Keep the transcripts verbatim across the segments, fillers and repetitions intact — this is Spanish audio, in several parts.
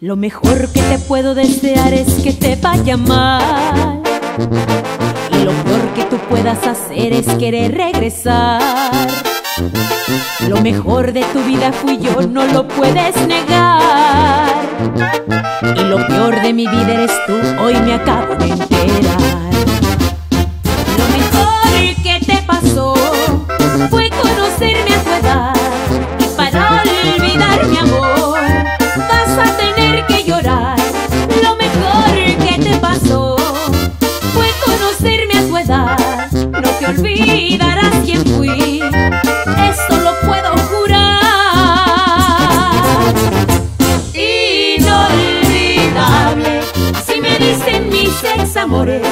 Lo mejor que te puedo desear es que te vaya mal, y lo peor que tú puedas hacer es querer regresar. Lo mejor de tu vida fui yo, no lo puedes negar, y lo peor de mi vida eres tú, hoy me acabo de enterar. Lo mejor que te pasó fue conocerme a tu edad, y para olvidar mi amor vas a tener que llorar. Lo mejor que te pasó fue conocerme a tu edad, no te olvidarás quién fui, eso lo puedo jurar. Inolvidable, si me dicen mis ex amores,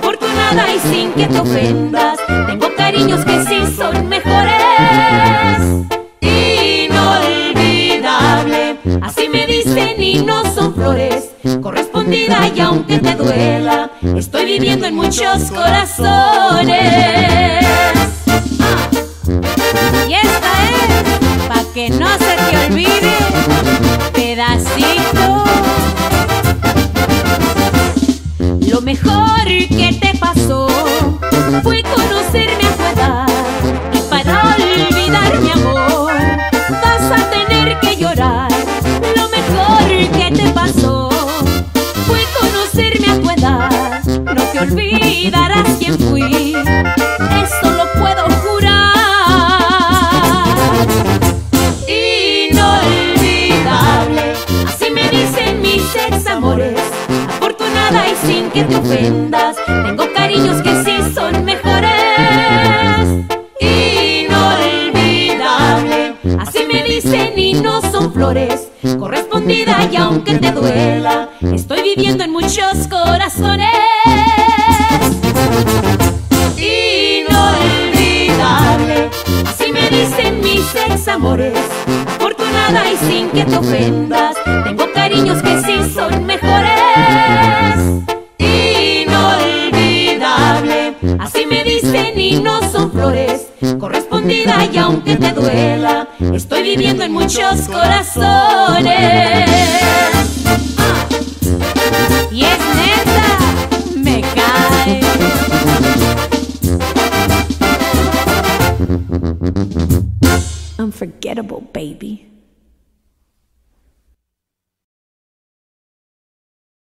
afortunada y sin que te ofendas, tengo cariños que sí son mejores. Inolvidable, así me dicen y no son flores, correspondida y aunque te duela, estoy viviendo en muchos corazones. Y esta es, pa' que no se te olvide, pedacito. Lo mejor que te pasó fue conocerme a tu edad, y para olvidar mi amor vas a tener que llorar. Lo mejor que te pasó fue conocerme a tu edad, no te olvidarás quién fui, eso lo puedo jurar. Afortunada y sin que te ofendas, tengo cariños que sí son mejores. Inolvidable, así me dicen y no son flores, correspondida y aunque te duela, estoy viviendo en muchos corazones. Inolvidable, así me dicen mis ex amores, afortunada y sin que te ofendas, tengo cariños que sí son mejores. Inolvidable, así me dicen y no son flores, correspondida y aunque te duela, estoy viviendo en muchos corazones. Ah. Y es